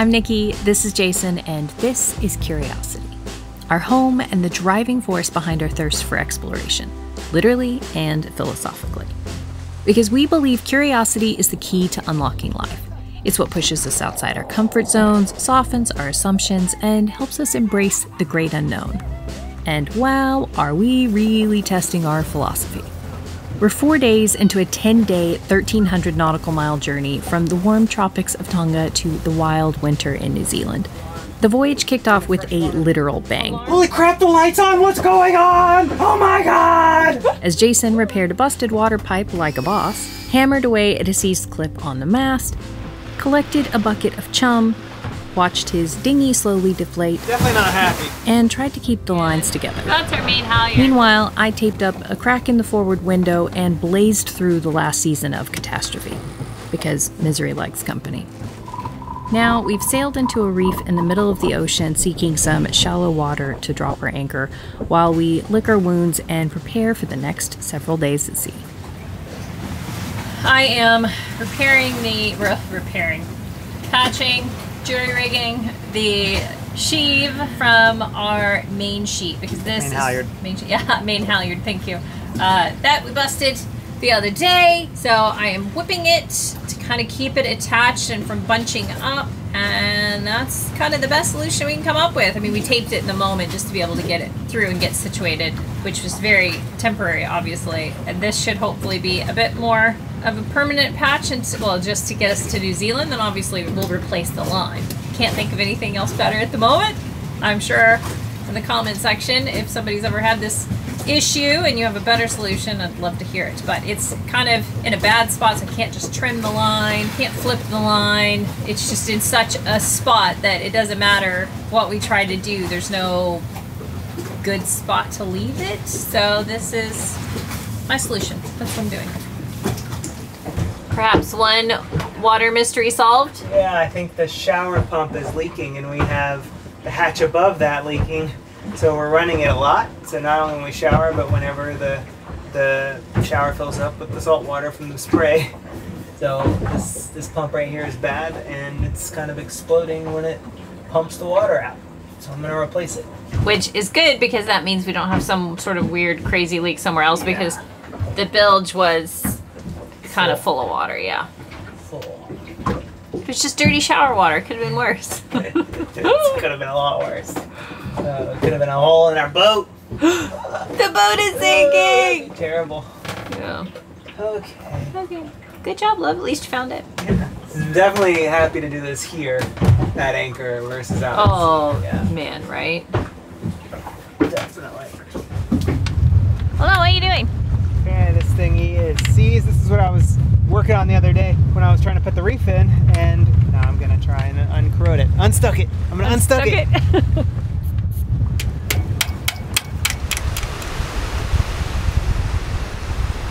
I'm Nikki, this is Jason, and this is Curiosity, our home and the driving force behind our thirst for exploration, literally and philosophically. Because we believe curiosity is the key to unlocking life. It's what pushes us outside our comfort zones, softens our assumptions, and helps us embrace the great unknown. And wow, are we really testing our philosophy? We're 4 days into a 10-day, 1,300 nautical mile journey from the warm tropics of Tonga to the wild winter in New Zealand. The voyage kicked off with a literal bang. Holy crap, the light's on! What's going on? Oh my god! As Jason repaired a busted water pipe like a boss, hammered away at a seized clip on the mast, collected a bucket of chum, watched his dinghy slowly deflate, definitely not happy, and tried to keep the lines together. That's our main halyard. Meanwhile, I taped up a crack in the forward window and blazed through the last season of Catastrophe, because misery likes company. Now, we've sailed into a reef in the middle of the ocean seeking some shallow water to drop our anchor, while we lick our wounds and prepare for the next several days at sea. I am patching, jury-rigging the sheave from our main sheet, because this is main halyard, thank you. That we busted the other day, so I am whipping it to kind of keep it attached and from bunching up, and that's kind of the best solution we can come up with. I mean, we taped it in the moment just to be able to get it through and get situated, which was very temporary, obviously, and this should hopefully be a bit more of a permanent patch, and well, just to get us to New Zealand. Then obviously we'll replace the line. Can't think of anything else better at the moment. I'm sure in the comment section, if somebody's ever had this issue and you have a better solution, I'd love to hear it. But it's kind of in a bad spot, so I can't just trim the line, can't flip the line. It's just in such a spot that it doesn't matter what we try to do. There's no good spot to leave it. So this is my solution. That's what I'm doing. Perhaps one water mystery solved? Yeah, I think the shower pump is leaking and we have the hatch above that leaking. So we're running it a lot. So not only when we shower, but whenever the shower fills up with the salt water from the spray. So this pump right here is bad and it's kind of exploding when it pumps the water out. So I'm going to replace it. Which is good, because that means we don't have some sort of weird crazy leak somewhere else, because the bilge was kind of full of water, yeah. Full. It was just dirty shower water. Could have been worse. It could have been a lot worse. It could have been a hole in our boat. The boat is sinking. Terrible. Yeah. Okay. Okay. Good job, love. At least you found it. Yeah. Definitely happy to do this here at anchor versus out. Oh yeah. Man, right? Definitely. Hello. What are you doing? Man, this thing is seized. This is what I was working on the other day when I was trying to put the reef in, and now I'm gonna try and uncorrode it. Unstuck it. I'm gonna unstuck it.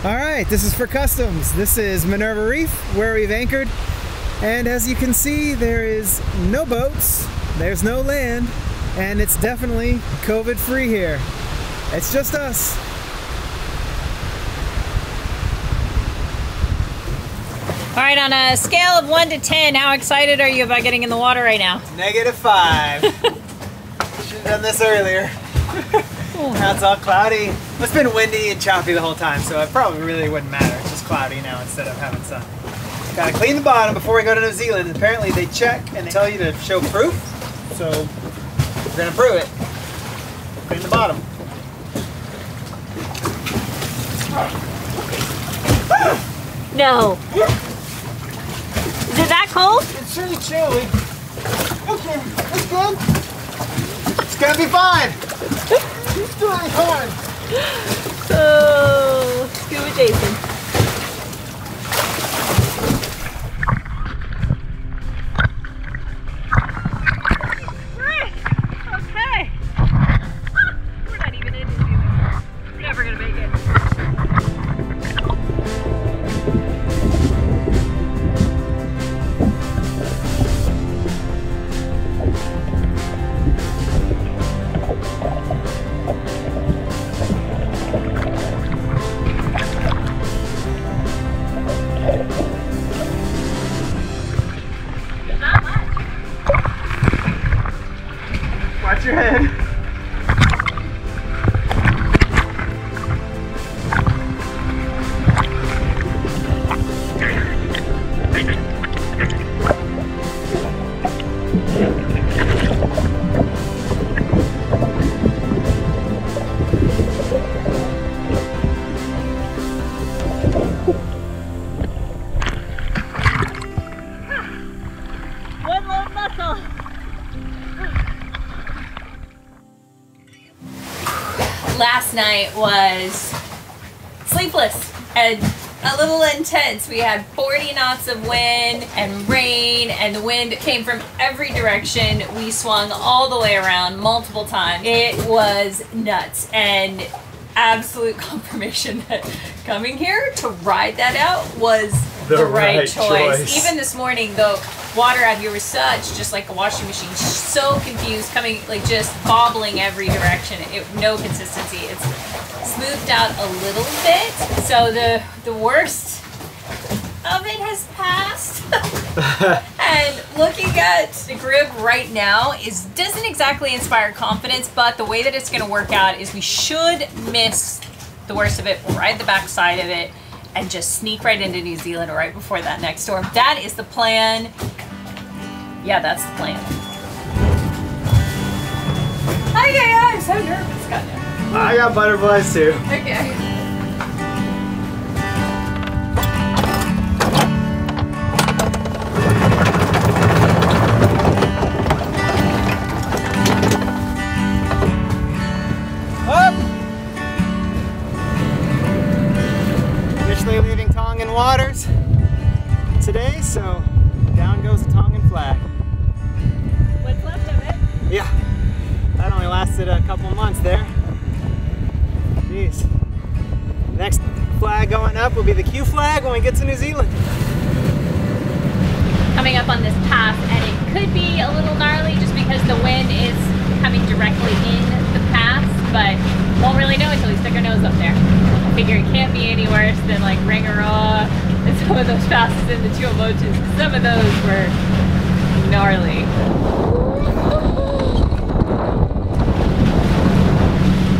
All right, this is for customs. This is Minerva Reef, where we've anchored. And as you can see, there is no boats, there's no land, and it's definitely COVID-free here. It's just us. All right, on a scale of 1 to 10, how excited are you about getting in the water right now? -5. Should have done this earlier. Now it's all cloudy. It's been windy and choppy the whole time, so it probably really wouldn't matter. It's just cloudy now instead of having sun. Gotta clean the bottom before we go to New Zealand. Apparently they check and they tell you to show proof, so we're gonna prove it. Clean the bottom. No. Is it that cold? It's really chilly. Okay, that's good. It's gonna be fine. It's doing fine. Oh, scuba Jason. Nice. Okay. We're not even in New Zealand. We're never gonna make it. last night was sleepless and a little intense. We had 40 knots of wind and rain, and the wind came from every direction. We swung all the way around multiple times. It was nuts, and absolute confirmation that coming here to ride that out was the right choice. Even this morning, the water out here was such, just like a washing machine, so confused, coming, like, just bobbling every direction. No consistency. It's smoothed out a little bit, so the worst of it has passed. And looking at the grid right now doesn't exactly inspire confidence, but the way that it's going to work out is we should miss the worst of it. We'll ride the backside of it and just sneak right into New Zealand right before that next storm. That is the plan. Yeah, that's the plan. Hi guys, I'm so nervous. I got butterflies too. Okay. Leaving Tongan waters today, so down goes the Tongan flag. What's left of it? Yeah, that only lasted a couple months there. Jeez. Next flag going up will be the Q flag when we get to New Zealand. Coming up on this path, and it could be a little gnarly just because the wind is coming directly in the pass, but won't really know until we stick our nose up there. I figure it can't be any worse than like Rangiroa and some of those passes in the Tuamotus. Some of those were gnarly.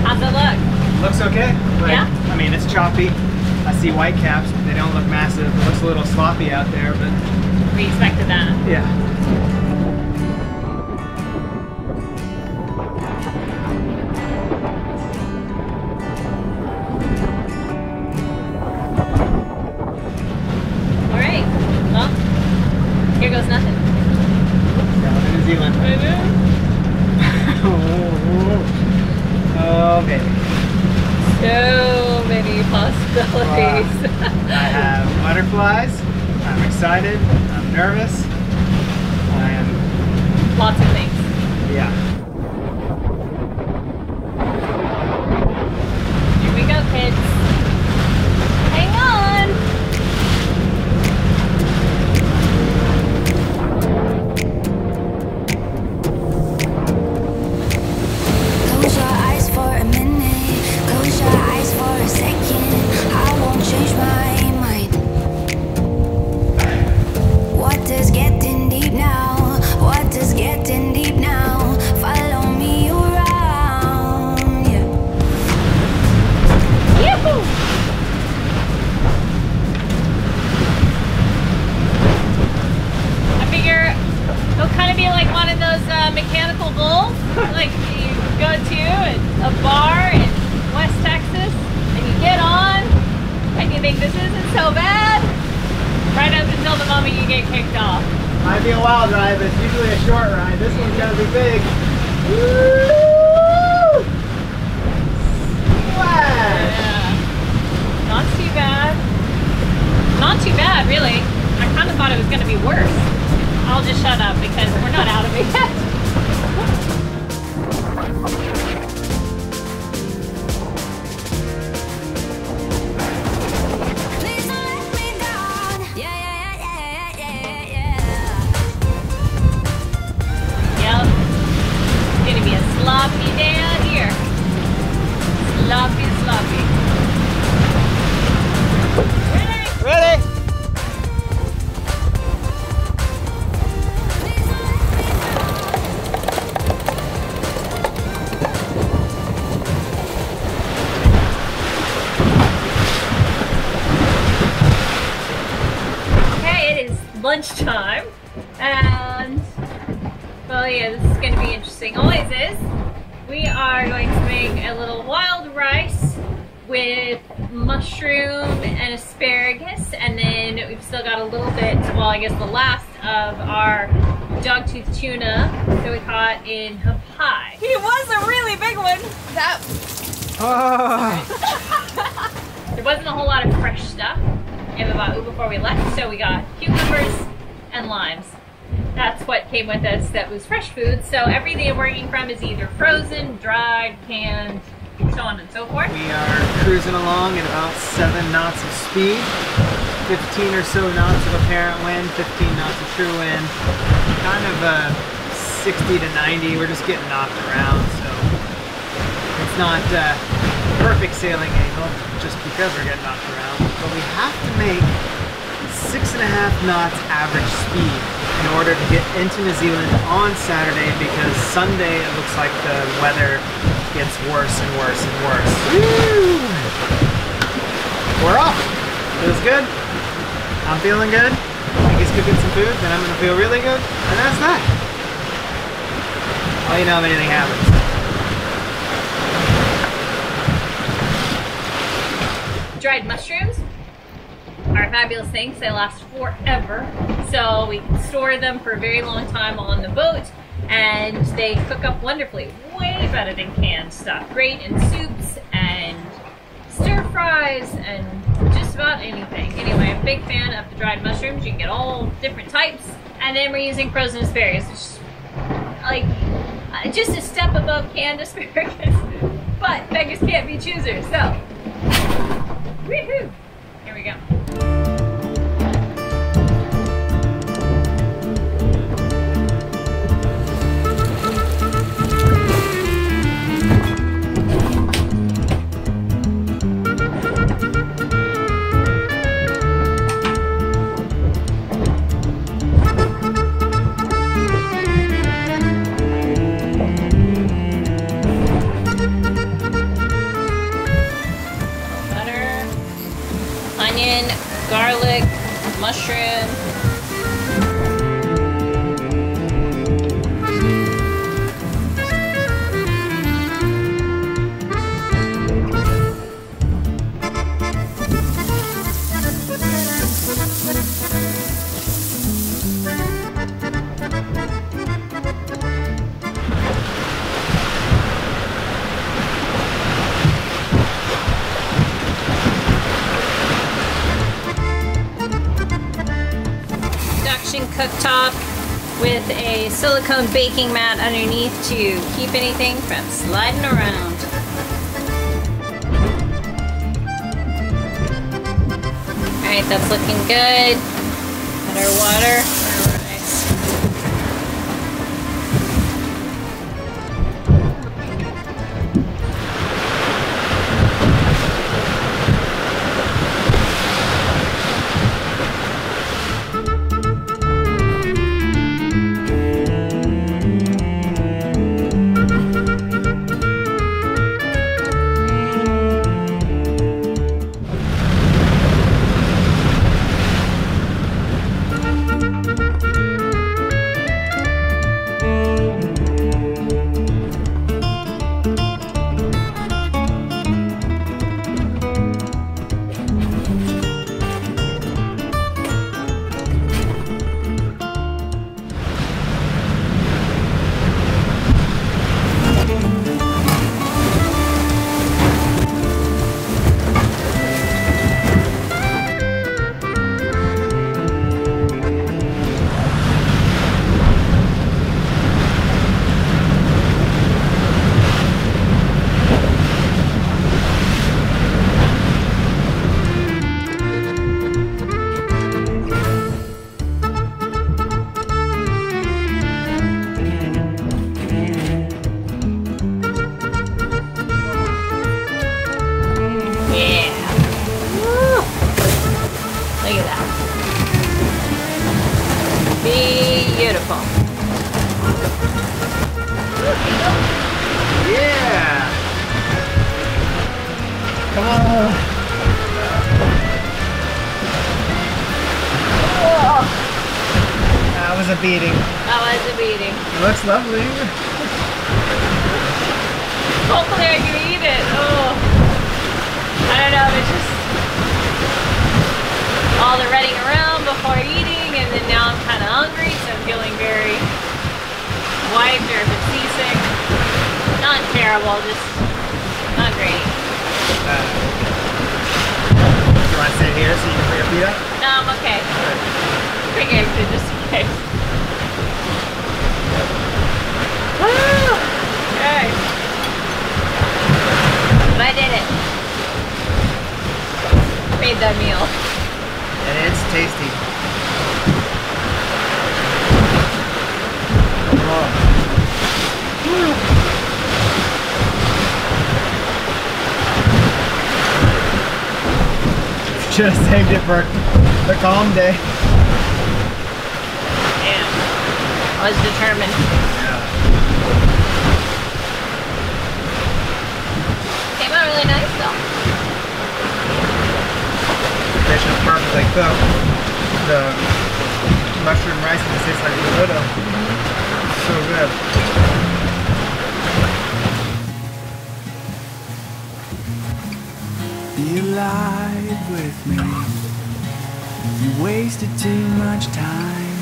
How's it look? Looks okay. Like, yeah? I mean, it's choppy. I see white caps, but they don't look massive. It looks a little sloppy out there, but... We expected that. Yeah. I'm nervous, and lots of things. Yeah. Here we go, kids. Hang on. Close your eyes for a minute. Close your eyes for a second. I won't change my What is getting deep now? Follow me around. Yeah. Yahoo! I figure it'll kind of be like one of those mechanical bulls, like you go to a bar in West Texas, and you get on, and you think this isn't so bad, right up until the moment you get kicked off. Might be a wild ride, but it's usually a short ride. This one's gotta be big. Woo! Splash! Yeah. Not too bad. Not too bad, really. I kind of thought it was gonna be worse. I'll just shut up because we're not out of it yet. Lunchtime, and well, yeah, this is going to be interesting. Always is. We are going to make a little wild rice with mushroom and asparagus, and then we've still got a little bit, well, I guess the last of our dogtooth tuna that we caught in Ha'apai. It was a really big one. That Oh. There wasn't a whole lot of fresh stuff in the Va'u before we left, so we got cucumbers and limes. That's what came with us that was fresh food. So everything we're eating from is either frozen, dried, canned, so on and so forth. We are cruising along at about 7 knots of speed, 15 or so knots of apparent wind, 15 knots of true wind, kind of a 60 to 90. We're just getting knocked around, so it's not perfect sailing angle just because we're getting knocked around, but we have to make 6.5 knots average speed in order to get into New Zealand on Saturday, because Sunday it looks like the weather gets worse and worse and worse. Woo! We're off. Feels good. I'm feeling good. Nikki's cooking some food, then I'm gonna feel really good, and that's that. I'll let you know if anything happens. Dried mushrooms are fabulous things. They last forever, so we store them for a very long time on the boat, and they cook up wonderfully, way better than canned stuff. Great in soups and stir fries and just about anything. Anyway, I'm a big fan of the dried mushrooms. You can get all different types. And then we're using frozen asparagus, which is like just a step above canned asparagus, but beggars can't be choosers, so woohoo! Here we go. Garlic, mushroom. Cooktop with a silicone baking mat underneath to keep anything from sliding around. Alright, that's looking good. Add our water. Beating. That was a beating. It looks lovely. Hopefully I can eat it. Oh, I don't know. It's just all the running around before eating, and then now I'm kind of hungry, so I'm feeling very wiped or a bit seasick. Not terrible, just not great. Do you want to sit here so you can bring up Vita? No, I'm okay. Good. Bring it just in case. Woo! Okay. But I did it. Made that meal. And it's tasty. Should have saved it for the calm day. Damn. I was determined. Yeah. Came out really nice though. Fish is perfect like that. The mushroom rice tastes like a little. So good. Be alive with me. You wasted too much time.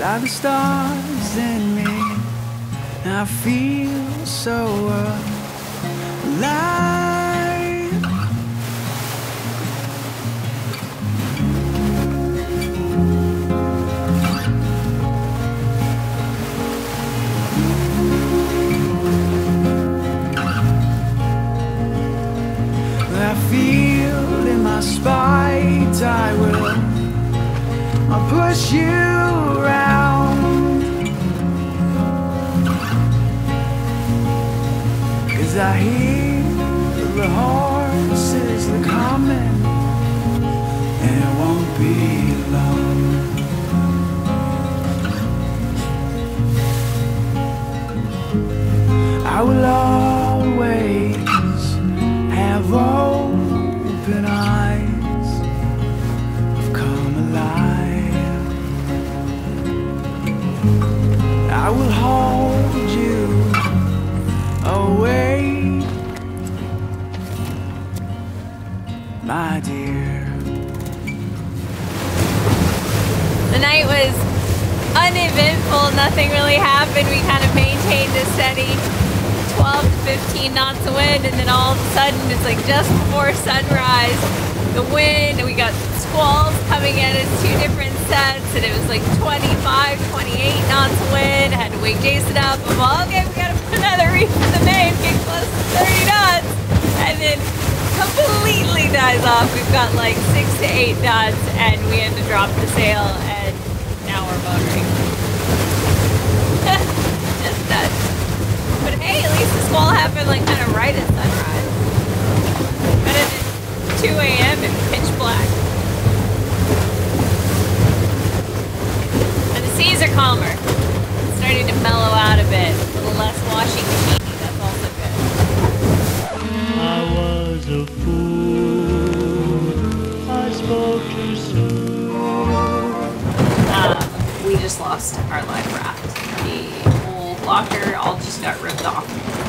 Like the stars in me, I feel so alive. Spite, I'll push you around, 'cause I hear the horses, they're coming, and it won't be long. I will always have open eyes. I will hold you awake, my dear. The night was uneventful, nothing really happened. We kind of maintained a steady 12 to 15 knots of wind, and then all of a sudden, it's like just before sunrise, the wind, and we got squalls coming at us, two different sets, and it was like 25, 28 knots of wind. I had to wake Jason up. I'm all, okay, we gotta put another reef in the main, get close to 30 knots, and then completely dies off. We've got like 6 to 8 knots, and we had to drop the sail, and now we're motoring. Just nuts. But hey, at least the squall happened like kind of right at sunrise. 2 a.m. and pitch black. And the seas are calmer. It's starting to mellow out a bit. A little less washing machine. That's also good. I was a fool. I spoke too soon. We just lost our live raft. The whole locker all just got ripped off.